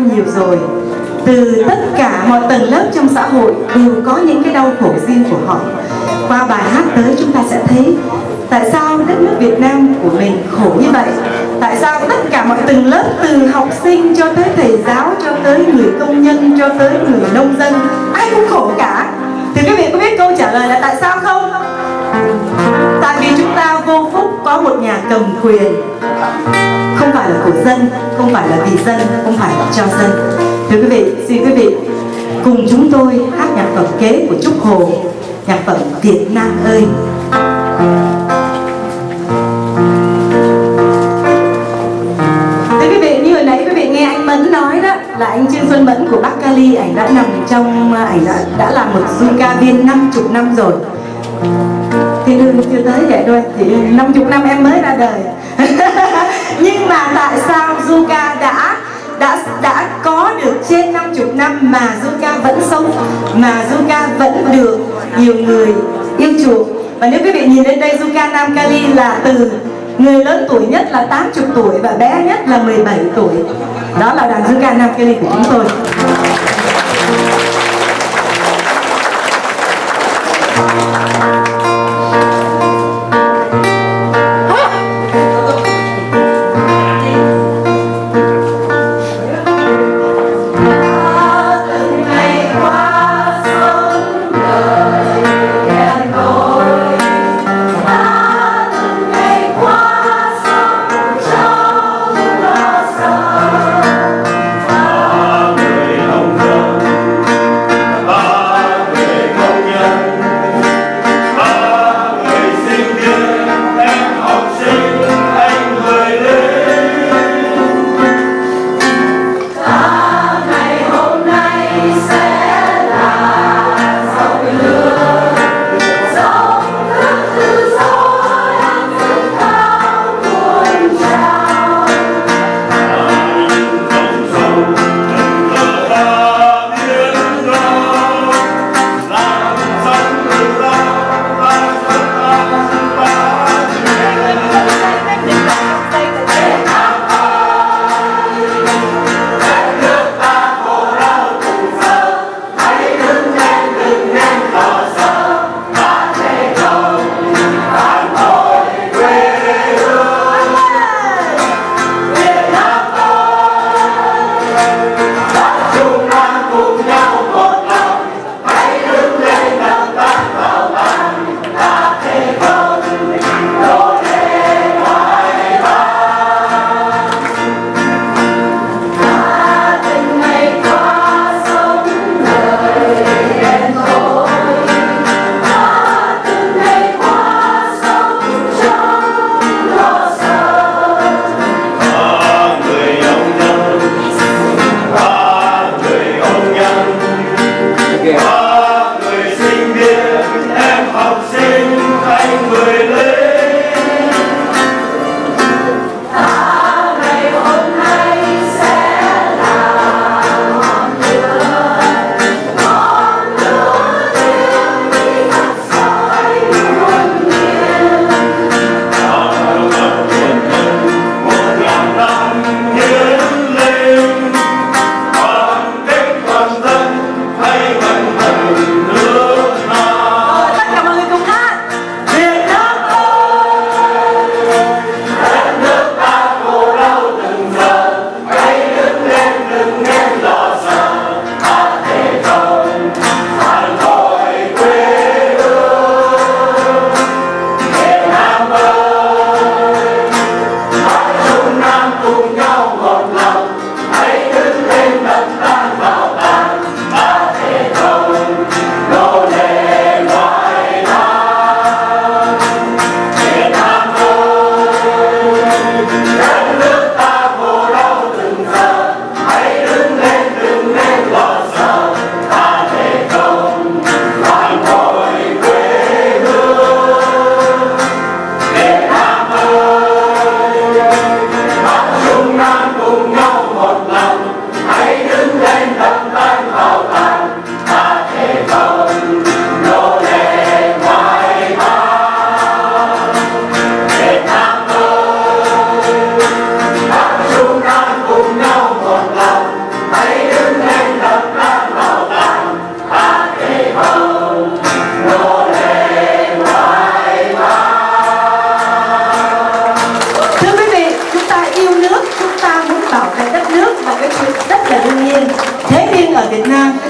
nhau nhiều rồi. Từ tất cả mọi tầng lớp trong xã hội đều có những cái đau khổ riêng của họ. Qua bài hát tới chúng ta sẽ thấy tại sao đất nước Việt Nam của mình khổ như vậy. Tại sao tất cả mọi tầng lớp, từ học sinh cho tới thầy giáo, cho tới người công nhân, cho tới người nông dân, ai cũng khổ cả. Thì các vị có biết câu trả lời là tại sao không? Tại vì chúng ta vô phúc có một nhà cầm quyền. Không phải là của dân, không phải là vì dân, không phải là cho dân. Thưa quý vị, xin quý vị cùng chúng tôi hát nhạc phẩm kế của Trúc Hồ, nhạc phẩm Việt Nam ơi. Thưa quý vị, như hồi nãy quý vị nghe anh Mẫn nói đó, là anh Trương Xuân Mẫn của Bắc Cali, ảnh đã nằm trong, ảnh đã là một du ca viên 50 năm rồi. Thì đường chưa tới vậy thôi, thì 50 năm em mới ra đời. Nhưng mà tại sao du ca đã có được trên 50 năm mà du ca vẫn sống, mà du ca vẫn được nhiều người yêu chuộng? Và nếu quý vị nhìn đến đây, Du Ca Nam Cali là từ người lớn tuổi nhất là 80 tuổi và bé nhất là 17 tuổi. Đó là đoàn Du Ca Nam Cali của chúng tôi.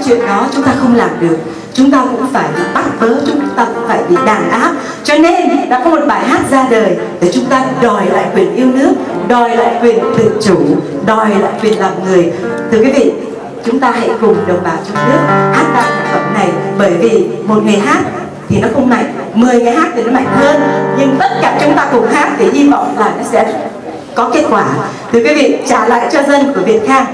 cái chuyện đó chúng ta không làm được, chúng ta cũng phải bị bắt bớ, chúng ta cũng phải bị đàn áp. Cho nên đã có một bài hát ra đời để chúng ta đòi lại quyền yêu nước, đòi lại quyền tự chủ, đòi lại quyền làm người. Thưa quý vị, chúng ta hãy cùng đồng bào trong nước hát ra sản phẩm này, bởi vì một người hát thì nó không mạnh, 10 người hát thì nó mạnh hơn, nhưng tất cả chúng ta cùng hát thì hy vọng là nó sẽ có kết quả. Thưa quý vị, trả lại cho dân của Việt Khang.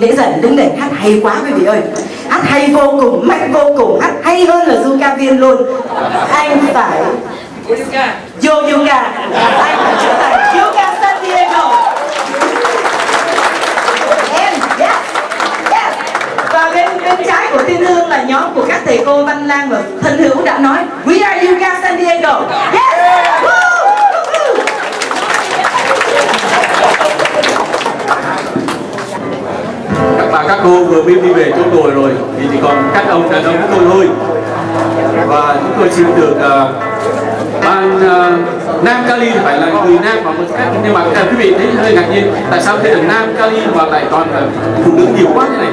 Dễ dẫn đúng để hát hay quá quý vị ơi, hát hay vô cùng, mạnh vô cùng, hát hay hơn là du ca viên luôn. Anh phải vô Du Ca, anh phải trở thành Du Ca San Diego. Em yes, yes. Và bên trái của Tiên Hương là nhóm của các thầy cô Văn Lang và thân hữu đã nói We are Du Ca San Diego. Yes. Và các cô vừa mới đi về chỗ tôi rồi thì chỉ còn các ông đàn ông chúng tôi thôi. Và chúng tôi xin được ban Nam Cali phải là người nam và một khác, nhưng mà quý vị thấy hơi ngạc nhiên tại sao thế là Nam Cali và lại toàn là phụ nữ nhiều quá thế này.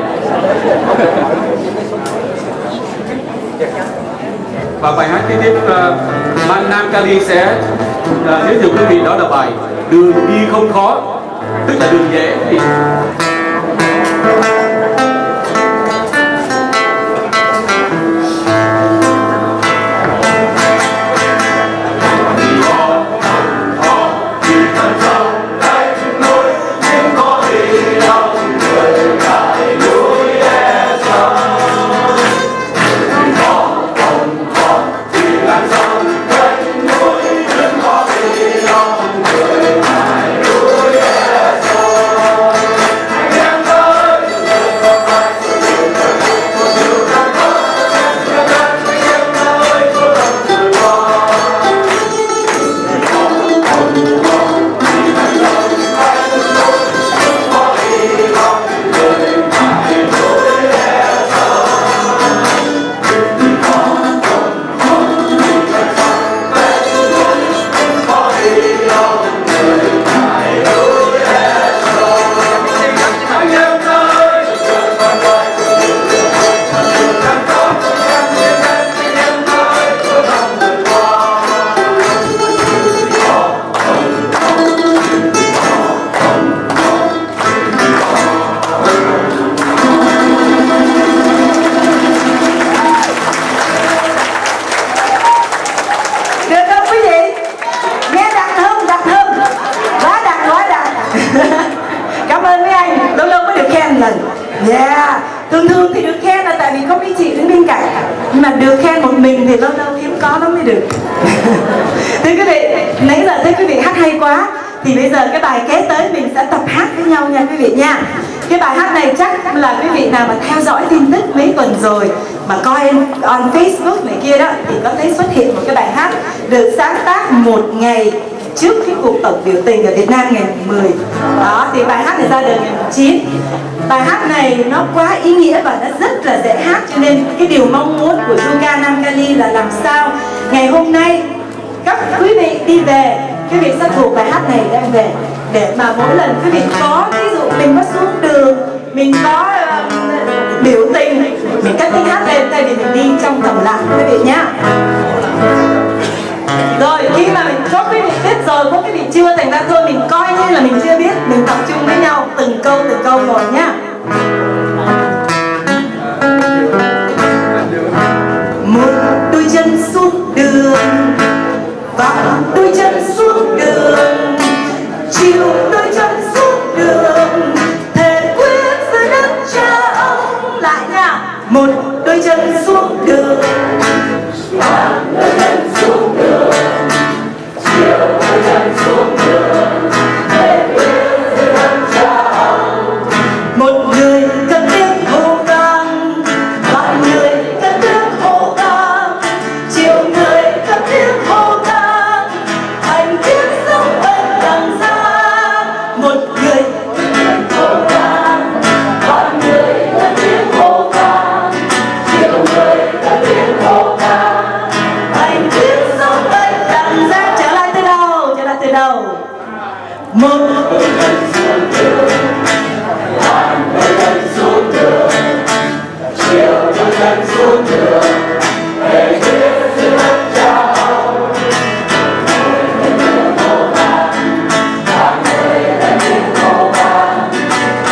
Và bài hát kế tiếp ban Nam Cali sẽ giới thiệu quý vị, đó là bài Đường Đi Không Khó, tức là đường dễ. Thường thì được khen là tại vì có mấy chị đứng bên cạnh, nhưng mà được khen một mình thì lâu lâu hiếm có nó mới được. Thế quý vị, nãy giờ thấy quý vị hát hay quá, thì bây giờ cái bài kế tới mình sẽ tập hát với nhau nha quý vị nha. Cái bài hát này chắc là quý vị nào mà theo dõi tin tức mấy tuần rồi, mà coi on Facebook này kia đó, thì có thấy xuất hiện một cái bài hát được sáng tác một ngày trước cái cuộc tổng biểu tình ở Việt Nam ngày 10. Đó, thì bài hát này ra đời ngày 9. Bài hát này nó quá ý nghĩa và nó rất là dễ hát, cho nên cái điều mong muốn của Du Ca Nam Cali là làm sao ngày hôm nay các quý vị đi về, quý vị sẽ thuộc bài hát này đem về, để mà mỗi lần quý vị có, ví dụ mình có xuống đường, mình có biểu tình, mình cất tiếng hát lên, tại vì mình đi trong thầm lặng quý vị nhá. Rồi khi mà mình có quý vị biết rồi, có quý vị chưa, thành ra thôi mình coi như là mình chưa biết, mình tập trung với nhau từng câu rồi nhá. Một đôi chân xuống đường và đôi chân xuống đường chiều, đôi chân xuống đường thề quyết với đất cha ông. Lại nha, một đôi chân xuống đường và đôi chân xuống đường chiều, đôi chân xuống đường thề quyết với đất cha ông. Một người cất tiếng hô vang, mọi người cất tiếng hô vang, chiều người cất tiếng hô vang, anh tiếng sống bên đằng xa. Một người cất tiếng hô vang, mọi người cất tiếng hô vang, chiều người cất tiếng hô vang, anh tiếng sống bên đằng xa. Trở lại từ đầu, trở lại từ đầu. Một đôi chân xuống đường, đôi chân xuống đường chiều, đôi chân xuống đường về phía dưới đất cha ông. Đôi chân hô vang, mọi người cất tiếng hô vang,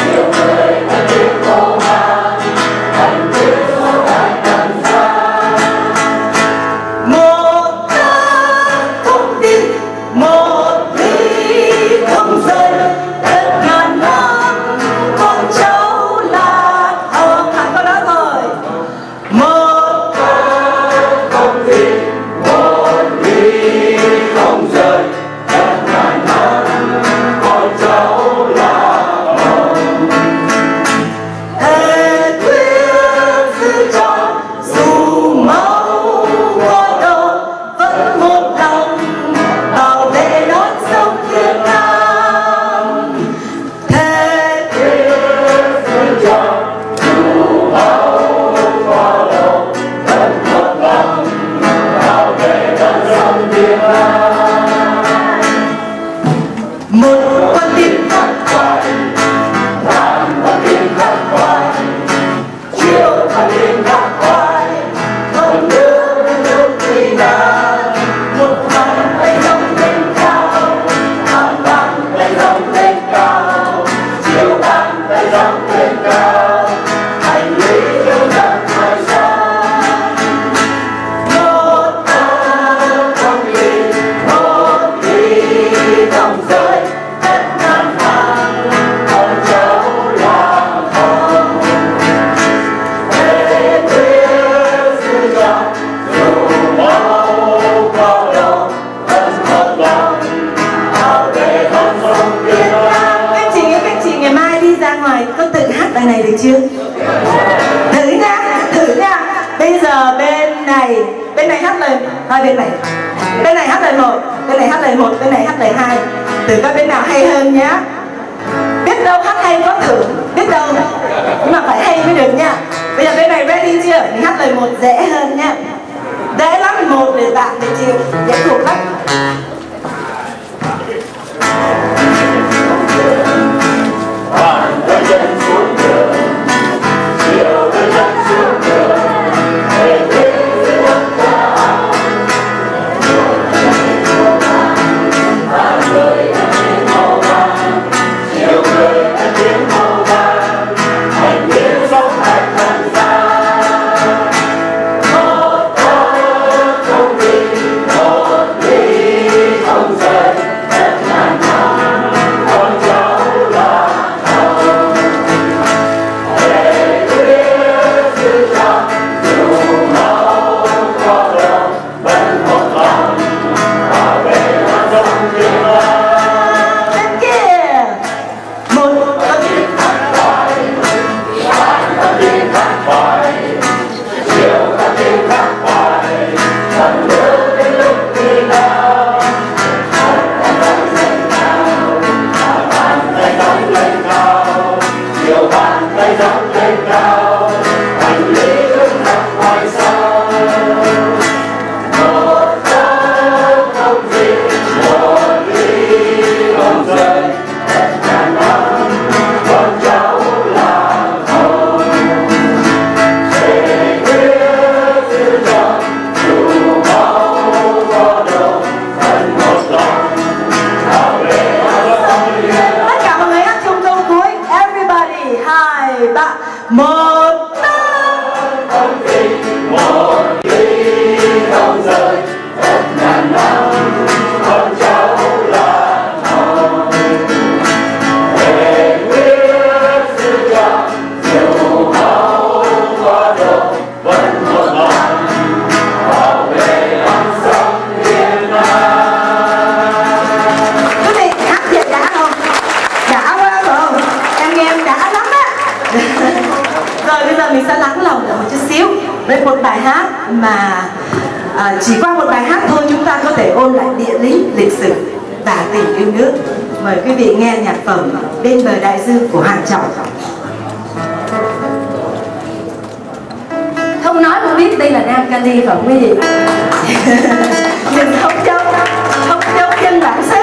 chiều người cất tiếng hô vang, anh tiếng sống bên đằng xa. Một ta không đi, một đi không rời, đất ngàn năm con cháu là ở thẳng con đó rồi. Một ta không đi, một đi không rời, đất ngàn năm con cháu là một. Thề quyết giữ trọn dù máu có đâu, vẫn một lòng bảo vệ non sông Việt Nam. Thề quyết giữ trọn dù máu có đâu, vẫn một lòng bảo vệ non sông Việt Nam. Một con tim khắc khoải, tám con tim khắc khoải, chiều con tim khắc khoải, con đường đến nước Tây Nam. Một mặt bay dòng lên cao, hàng vàng bay dòng lên cao, chiều tan bay dòng lên cao, hành lý yêu đất ngoài xa. Một ta một đi không rời, đất ngàn năm con cháu là một. Thế quyết giữ trọn dù máu có đâu, vẫn một lòng bảo vệ non sông Việt Nam. Các chị ngày mai đi ra ngoài có tự hát bài này được chưa? Thử nha, thử nha. Bây giờ bên này hát lời, thôi bên này hát lời một, bên này hát lời hai. Thử coi bên nào hay hơn nhá. Biết đâu hát hay có thử, biết đâu, nhưng mà phải hay mới được nha. Bây giờ bên này ready chưa? Mình hát lời một dễ hơn nha. Dễ lắm, một để bạn để chịu, dễ thuộc lắm. Đôi chân xuống đường chiều, đôi chân xuống đường thề quyết giữ đất cha ông. Mọi người cất tiếng hô vang, chiều người cất tiếng hô vang, anh tiếng sống bên đằng xa. Một ta không đi, một đi với một bài hát mà chỉ qua một bài hát thôi chúng ta có thể ôn lại địa lý, lịch sử và tình yêu nước. Mời quý vị nghe nhạc phẩm Bên Bờ Đại Dương của Hoàng Trọng Thông. Không nói không biết đây là Nam Cali phải không quý vị? Mình không trông trên bản xứ.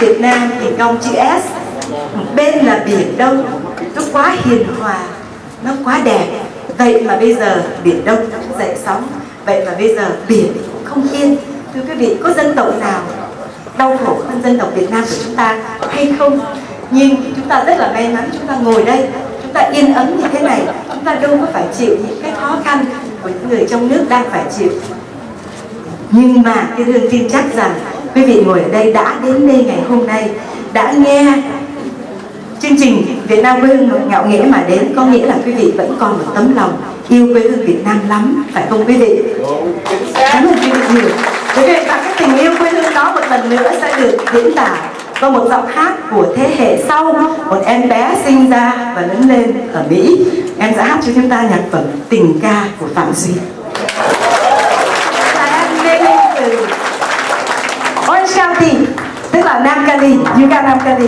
Việt Nam thì cong chữ S, một bên là Biển Đông, nó quá hiền hòa, nó quá đẹp. Vậy mà bây giờ Biển Đông cũng dậy sóng, vậy mà bây giờ biển cũng không yên. Thưa quý vị, có dân tộc nào đau khổ hơn dân tộc Việt Nam của chúng ta hay không? Nhưng chúng ta rất là may mắn, chúng ta ngồi đây, chúng ta yên ấm như thế này, chúng ta đâu có phải chịu những cái khó khăn của những người trong nước đang phải chịu. Nhưng mà cái Hương tin chắc rằng quý vị ngồi ở đây đã đến đây ngày hôm nay, đã nghe chương trình Việt Nam Quê Hương Ngạo Nghễ mà đến, có nghĩa là quý vị vẫn còn một tấm lòng yêu quê hương Việt Nam lắm, phải không quý vị? Cảm ơn quý vị nhiều. Quý vị, và cái tình yêu quê hương đó một lần nữa sẽ được diễn tả qua một giọng hát của thế hệ sau, một em bé sinh ra và lớn lên ở Mỹ. Em sẽ hát cho chúng ta nhạc phẩm Tình Ca của Phạm Duy. Tức là Nam Cali, Du Ca Nam Cali.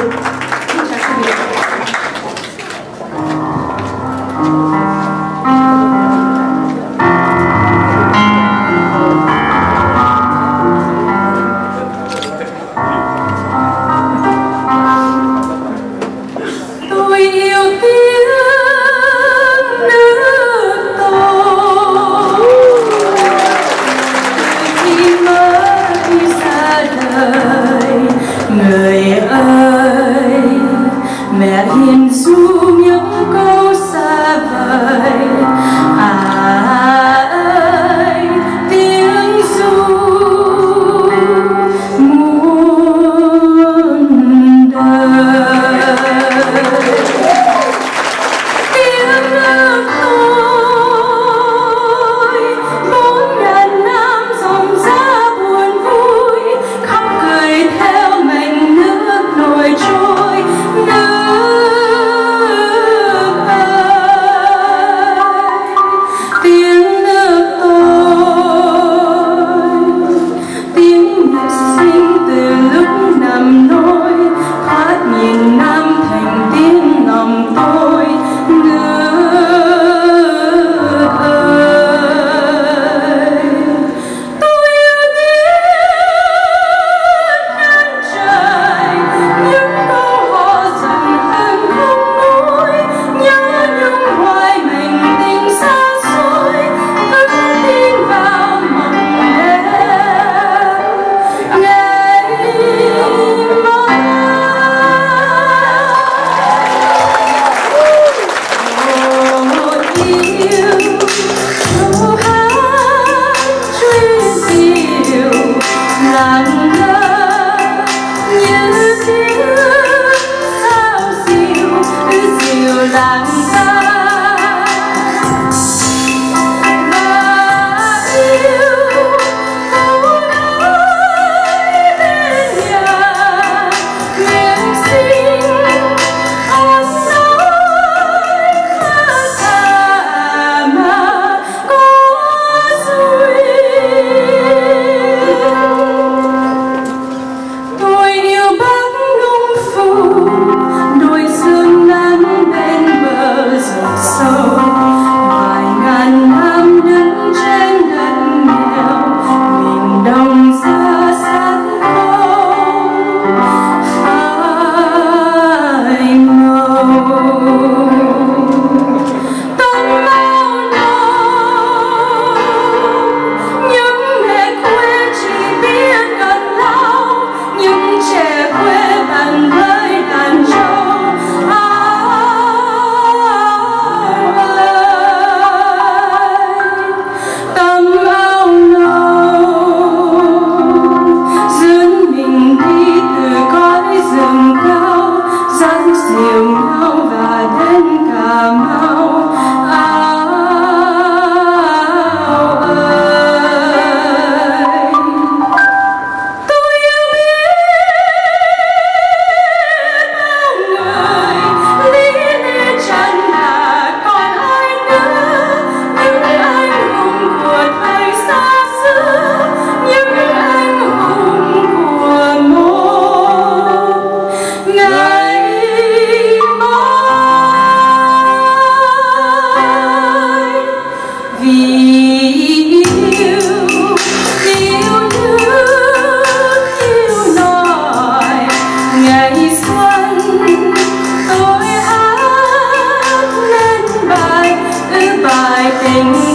Thank you.